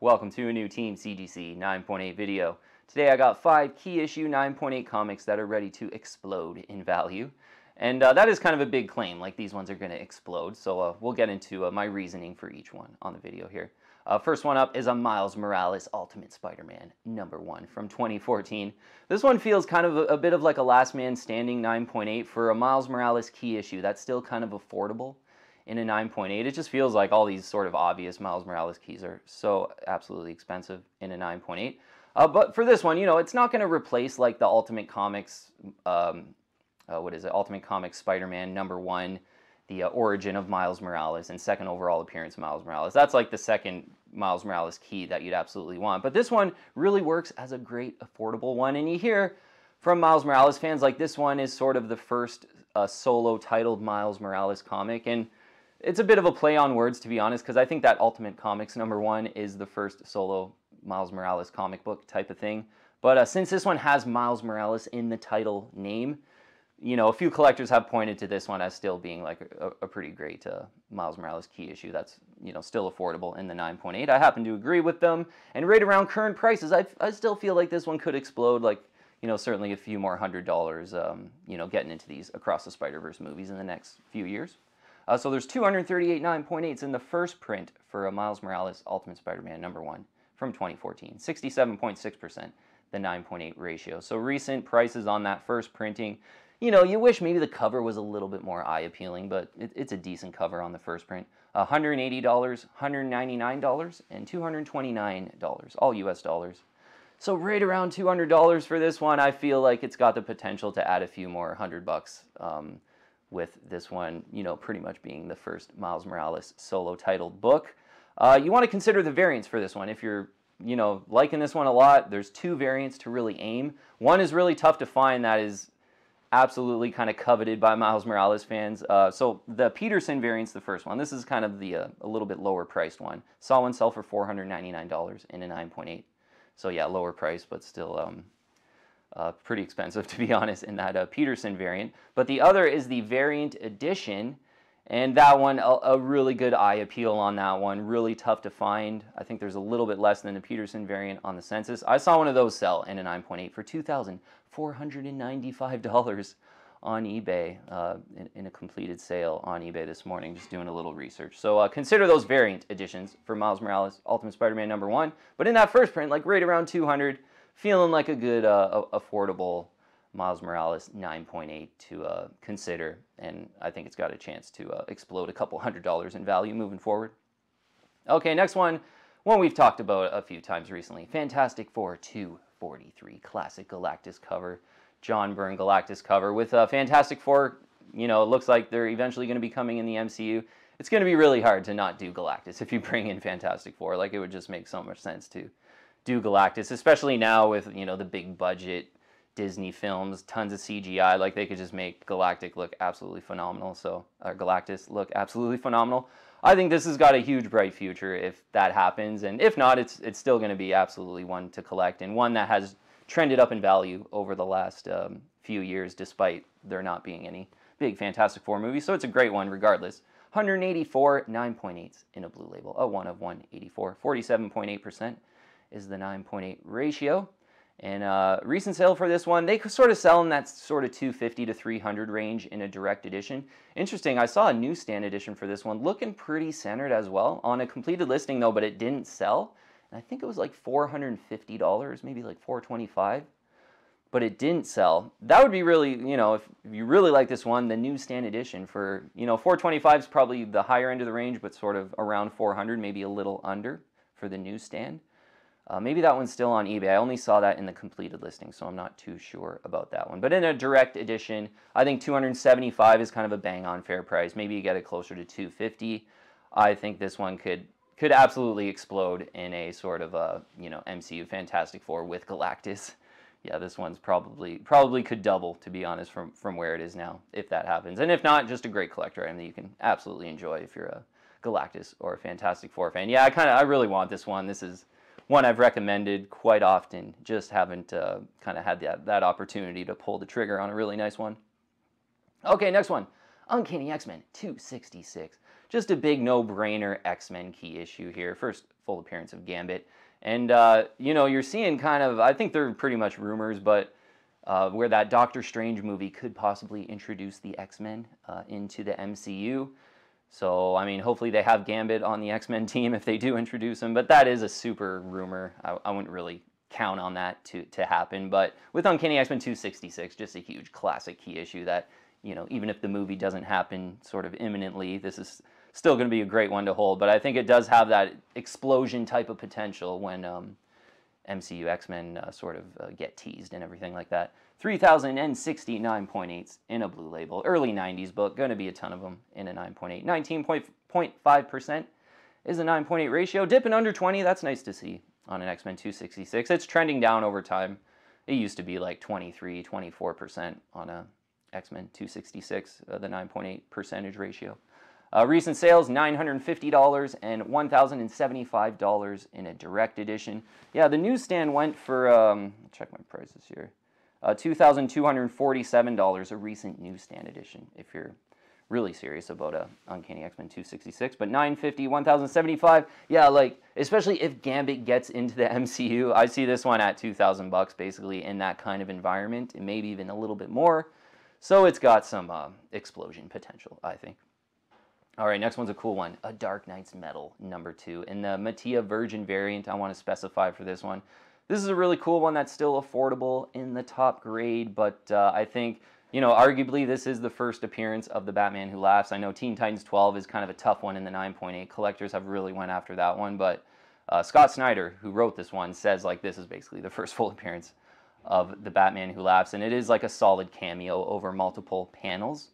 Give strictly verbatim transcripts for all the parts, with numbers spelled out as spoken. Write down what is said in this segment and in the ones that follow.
Welcome to a new Team C G C nine point eight video. Today I got five key issue nine point eight comics that are ready to explode in value. And uh, that is kind of a big claim, like these ones are going to explode, so uh, we'll get into uh, my reasoning for each one on the video here. Uh, first one up is a Miles Morales Ultimate Spider-Man number one from twenty fourteen. This one feels kind of a, a bit of like a last man standing nine point eight for a Miles Morales key issue that's still kind of affordable. In a nine point eight, it just feels like all these sort of obvious Miles Morales keys are so absolutely expensive in a nine point eight. Uh, but for this one, you know, it's not going to replace like the Ultimate Comics, um, uh, what is it, Ultimate Comics Spider-Man number one, the uh, origin of Miles Morales, and second overall appearance of Miles Morales. That's like the second Miles Morales key that you'd absolutely want. But this one really works as a great affordable one, and you hear from Miles Morales fans like this one is sort of the first uh, solo-titled Miles Morales comic, and it's a bit of a play on words, to be honest, because I think that Ultimate Comics number one is the first solo Miles Morales comic book type of thing. But uh, since this one has Miles Morales in the title name, you know, a few collectors have pointed to this one as still being like a, a pretty great uh, Miles Morales key issue that's, you know, still affordable in the nine point eight. I happen to agree with them, and right around current prices, I, I still feel like this one could explode, like, you know, certainly a few more hundred dollars, um, you know, getting into these Across the Spider-Verse movies in the next few years. Uh, so there's two hundred thirty-eight nine point eights in the first print for a Miles Morales Ultimate Spider-Man number one from twenty fourteen, sixty-seven point six percent the nine point eight ratio. So recent prices on that first printing, you know, you wish maybe the cover was a little bit more eye appealing, but it, it's a decent cover on the first print. one hundred eighty dollars, one hundred ninety-nine dollars, and two hundred twenty-nine dollars, all U S dollars. So right around two hundred dollars for this one. I feel like it's got the potential to add a few more hundred bucks. Um, with this one, you know, pretty much being the first Miles Morales solo-titled book. Uh, you want to consider the variants for this one. If you're, you know, liking this one a lot, there's two variants to really aim. One is really tough to find that is absolutely kind of coveted by Miles Morales fans. Uh, so the Peterson variant's the first one. This is kind of the uh, a little bit lower-priced one. Saw one sell for four hundred ninety-nine dollars in a nine point eight. So yeah, lower price, but still... Um, Uh, pretty expensive, to be honest, in that uh, Peterson variant. But the other is the variant edition, and that one, a, a really good eye appeal on that one. Really tough to find. I think there's a little bit less than the Peterson variant on the census. I saw one of those sell in a nine point eight for two thousand four hundred ninety-five dollars on eBay uh, in, in a completed sale on eBay this morning, just doing a little research. So uh, consider those variant editions for Miles Morales Ultimate Spider-Man number one. But in that first print, like right around two hundred, feeling like a good, uh, affordable Miles Morales nine point eight to uh, consider, and I think it's got a chance to uh, explode a couple hundred dollars in value moving forward. Okay, next one, one we've talked about a few times recently, Fantastic Four two forty-three, classic Galactus cover, John Byrne Galactus cover. With uh, Fantastic Four, you know, it looks like they're eventually going to be coming in the M C U. It's going to be really hard to not do Galactus if you bring in Fantastic Four. Like, it would just make so much sense to do Galactus, especially now with, you know, the big budget Disney films, tons of C G I. Like, they could just make Galactic look absolutely phenomenal. So uh, Galactus look absolutely phenomenal. I think this has got a huge bright future if that happens, and if not, it's it's still going to be absolutely one to collect, and one that has trended up in value over the last um, few years, despite there not being any big Fantastic Four movies. So it's a great one regardless. one hundred eighty-four nine point eights in a blue label, a one of one eighty-four, forty-seven point eight percent. is the nine point eight ratio. And uh, recent sale for this one, they sort of sell in that sort of two fifty to three hundred range in a direct edition. Interesting, I saw a newsstand edition for this one, looking pretty centered as well, on a completed listing though, but it didn't sell. And I think it was like four hundred fifty dollars, maybe like four twenty-five, but it didn't sell. That would be really, you know, if you really like this one, the newsstand edition for, you know, four twenty-five is probably the higher end of the range, but sort of around four hundred, maybe a little under for the newsstand. Uh, maybe that one's still on eBay. I only saw that in the completed listing, so I'm not too sure about that one. But in a direct edition, I think two hundred seventy-five dollars is kind of a bang-on fair price. Maybe you get it closer to two fifty. I think this one could could absolutely explode in a sort of a, you know, M C U Fantastic Four with Galactus. Yeah, this one's probably probably could double, to be honest, from from where it is now if that happens. And if not, just a great collector item that you can absolutely enjoy if you're a Galactus or a Fantastic Four fan. Yeah, I kind of I really want this one. This is one I've recommended quite often, just haven't uh, kind of had that, that opportunity to pull the trigger on a really nice one. Okay, next one, Uncanny X-Men two sixty-six. Just a big no-brainer X-Men key issue here. First full appearance of Gambit. And, uh, you know, you're seeing kind of, I think they're pretty much rumors, but uh, where that Doctor Strange movie could possibly introduce the X-Men uh, into the M C U. So, I mean, hopefully they have Gambit on the X-Men team if they do introduce him, but that is a super rumor. I, I wouldn't really count on that to, to happen. But with Uncanny X-Men two sixty-six, just a huge classic key issue that, you know, even if the movie doesn't happen sort of imminently, this is still going to be a great one to hold. But I think it does have that explosion type of potential when um, M C U X-Men uh, sort of uh, get teased and everything like that. three thousand sixty-nine point eights in a Blue Label. Early nineties book, going to be a ton of them in a nine point eight. nineteen point five percent is a nine point eight ratio. Dipping under twenty, that's nice to see on an X-Men two sixty-six. It's trending down over time. It used to be like twenty-three, twenty-four percent on a X-Men two sixty-six, uh, the nine point eight percentage ratio. Uh, recent sales, nine hundred fifty dollars and one thousand seventy-five dollars in a direct edition. Yeah, the newsstand went for, um, I'll check my prices here, uh, two thousand two hundred forty-seven dollars, a recent newsstand edition, if you're really serious about a Uncanny X-Men two sixty-six. But nine hundred fifty dollars, one thousand seventy-five dollars, yeah, like, especially if Gambit gets into the M C U, I see this one at two thousand dollars basically in that kind of environment, and maybe even a little bit more. So it's got some uh, explosion potential, I think. All right, next one's a cool one. A Dark Nights: Metal, number two. In the Mattina Virgin variant, I want to specify for this one. This is a really cool one that's still affordable in the top grade, but uh, I think, you know, arguably this is the first appearance of the Batman Who Laughs. I know Teen Titans twelve is kind of a tough one in the nine point eight. Collectors have really went after that one, but uh, Scott Snyder, who wrote this one, says, like, this is basically the first full appearance of the Batman Who Laughs, and it is like a solid cameo over multiple panels.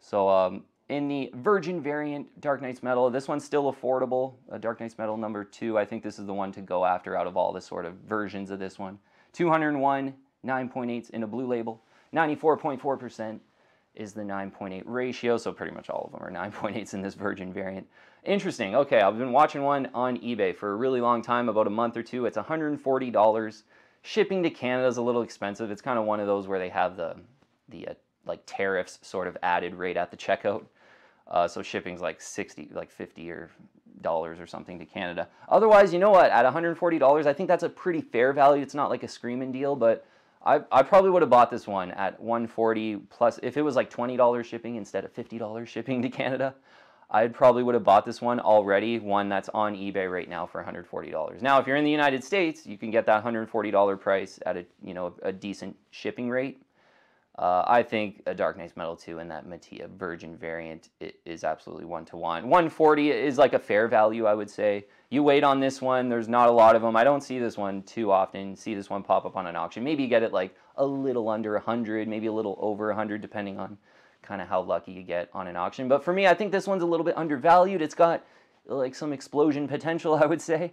So, um... in the Virgin variant, Dark Nights Metal, this one's still affordable. Uh, Dark Nights Metal number two, I think this is the one to go after out of all the sort of versions of this one. two hundred one, nine point eights in a Blue Label. ninety-four point four percent is the nine point eight ratio, so pretty much all of them are nine point eights in this Virgin variant. Interesting. Okay, I've been watching one on eBay for a really long time, about a month or two. It's one hundred forty dollars. Shipping to Canada is a little expensive. It's kind of one of those where they have the, the uh, like tariffs sort of added right at the checkout. Uh, so shipping's like sixty, like fifty or dollars or something to Canada. Otherwise, you know what? At one hundred forty dollars, I think that's a pretty fair value. It's not like a screaming deal, but I, I probably would have bought this one at one hundred forty dollars plus. If it was like twenty dollars shipping instead of fifty dollars shipping to Canada, I probably would have bought this one already. One that's on eBay right now for one hundred forty dollars. Now, if you're in the United States, you can get that one hundred forty dollar price at a you know a decent shipping rate. Uh, I think a Dark Nights Metal two and that Mattia Virgin variant it is absolutely one-to-one. one hundred forty is like a fair value, I would say. You wait on this one. There's not a lot of them. I don't see this one too often. See this one pop up on an auction. Maybe you get it like a little under one hundred, maybe a little over one hundred, depending on kind of how lucky you get on an auction. But for me, I think this one's a little bit undervalued. It's got like some explosion potential, I would say.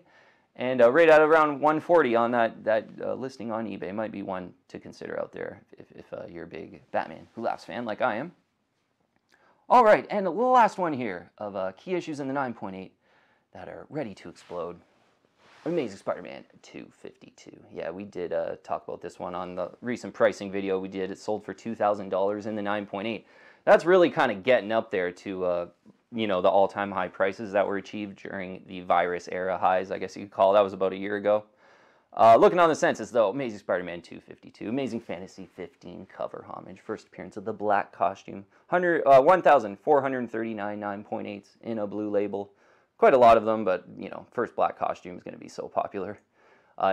And uh, right at around one hundred forty on that, that uh, listing on eBay might be one to consider out there if, if uh, you're a big Batman Who Laughs fan like I am. All right, and the last one here of uh, key issues in the nine point eight that are ready to explode. Amazing Spider-Man two fifty-two. Yeah, we did uh, talk about this one on the recent pricing video we did. It sold for two thousand dollars in the nine point eight. That's really kind of getting up there to... Uh, you know, the all-time high prices that were achieved during the virus era highs, I guess you could call it. That was about a year ago. Uh, looking on the census, though, Amazing Spider-Man two fifty-two, Amazing Fantasy fifteen cover homage, first appearance of the black costume, uh, one thousand four hundred thirty-nine nine point eights in a Blue Label. Quite a lot of them, but, you know, first black costume is going to be so popular.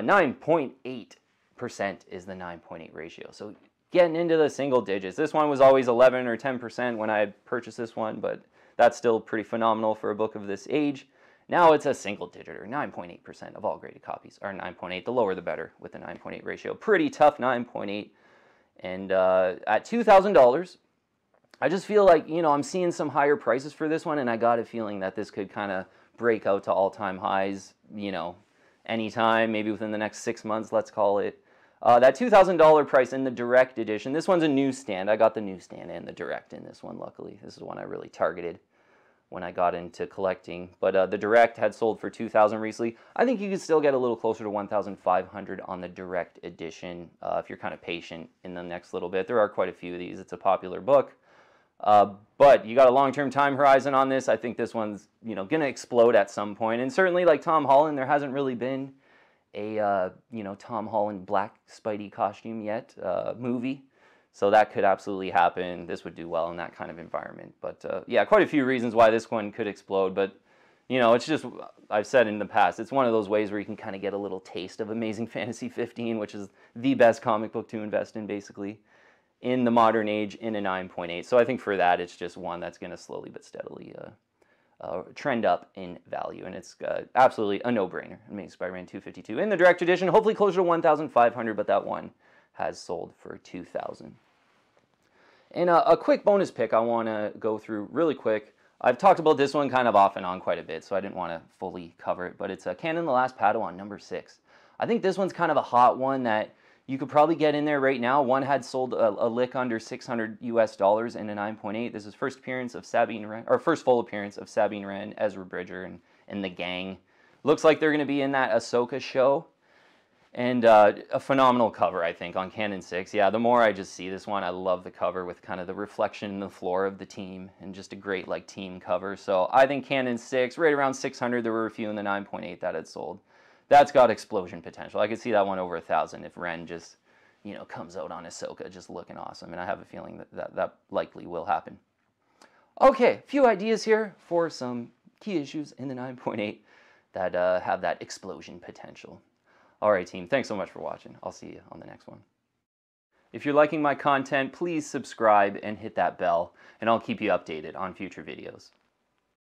nine point eight percent uh, is the nine point eight ratio, so getting into the single digits. This one was always eleven or ten percent when I had purchased this one, but... that's still pretty phenomenal for a book of this age. Now it's a single digit, or nine point eight percent of all graded copies are nine point eight. The lower the better with the nine point eight ratio. Pretty tough nine point eight. And uh, at two thousand dollars, I just feel like, you know, I'm seeing some higher prices for this one, and I got a feeling that this could kind of break out to all-time highs, you know, anytime, maybe within the next six months, let's call it. Uh, that two thousand dollar price in the direct edition, this one's a newsstand. I got the newsstand and the direct in this one, luckily. This is one I really targeted when I got into collecting. But uh, the direct had sold for two thousand dollars recently. I think you could still get a little closer to one thousand five hundred dollars on the direct edition uh, if you're kind of patient in the next little bit. There are quite a few of these. It's a popular book. Uh, but you got a long-term time horizon on this. I think this one's, you know, going to explode at some point. And certainly, like Tom Holland, there hasn't really been a, uh, you know, Tom Holland black Spidey costume yet uh, movie. So that could absolutely happen. This would do well in that kind of environment. But, uh, yeah, quite a few reasons why this one could explode. But, you know, it's just, I've said in the past, it's one of those ways where you can kind of get a little taste of Amazing Fantasy fifteen, which is the best comic book to invest in, basically, in the modern age, in a nine point eight. So I think for that, it's just one that's going to slowly but steadily uh, uh, trend up in value. And it's uh, absolutely a no-brainer. Amazing Spider-Man two fifty-two in the direct edition, hopefully closer to one thousand five hundred, but that one has sold for two thousand. And a, a quick bonus pick I want to go through really quick. I've talked about this one kind of off and on quite a bit, so I didn't want to fully cover it, but it's a Cannon the Last Padawan, number six. I think this one's kind of a hot one that you could probably get in there right now. One had sold a, a lick under six hundred U S dollars in a nine point eight. This is first appearance of Sabine Wren, or first full appearance of Sabine Wren, Ezra Bridger, and, and the gang. Looks like they're going to be in that Ahsoka show. And uh, a phenomenal cover, I think, on Cannon six. Yeah, the more I just see this one, I love the cover with kind of the reflection in the floor of the team and just a great, like, team cover. So I think Cannon six, right around six hundred, there were a few in the nine point eight that had sold. That's got explosion potential. I could see that one over one thousand if Ren just, you know, comes out on Ahsoka just looking awesome. And I have a feeling that that, that likely will happen. Okay, a few ideas here for some key issues in the nine point eight that uh, have that explosion potential. All right, team, thanks so much for watching. I'll see you on the next one. If you're liking my content, please subscribe and hit that bell, and I'll keep you updated on future videos.